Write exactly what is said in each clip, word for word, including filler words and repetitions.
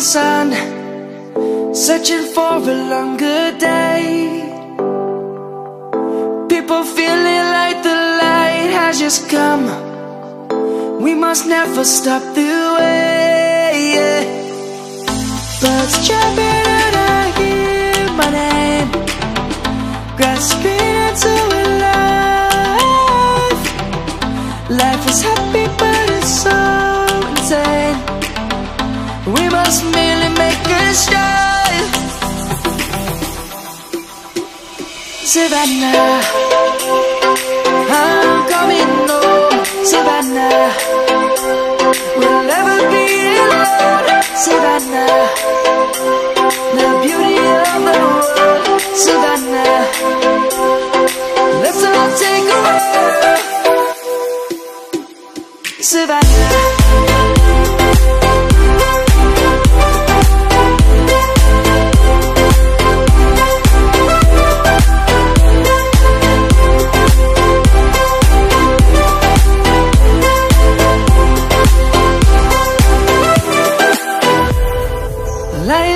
sun, searching for a longer day. People feeling like the light has just come. We must never stop the way. Birds jumping and I hear my name, grasping into a life. Life is happy but it's so insane. We must merely make a start. Savannah, I'm coming home. Savannah, we'll never be alone. Savannah, the beauty of the world. Savannah, let's all take a walk. Savannah. Light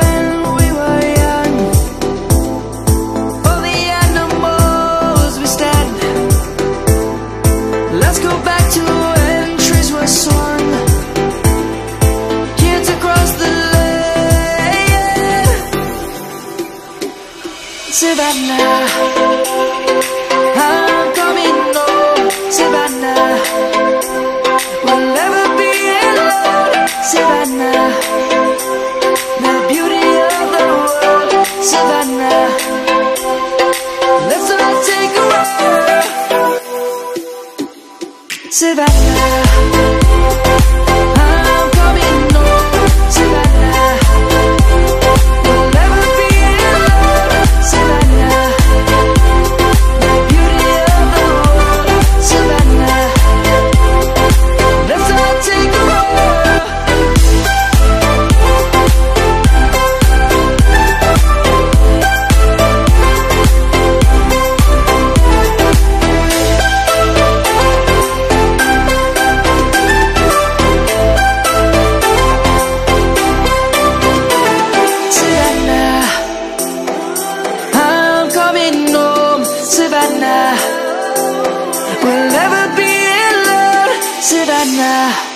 when we were young. For the animals we stand. Let's go back to when trees were swung. Savannah, I'm coming home. Savannah, we'll never be alone. Savannah, the beauty of the world. Savannah, let's all take a ride. Savannah. Savannah, we'll never be alone. Savannah.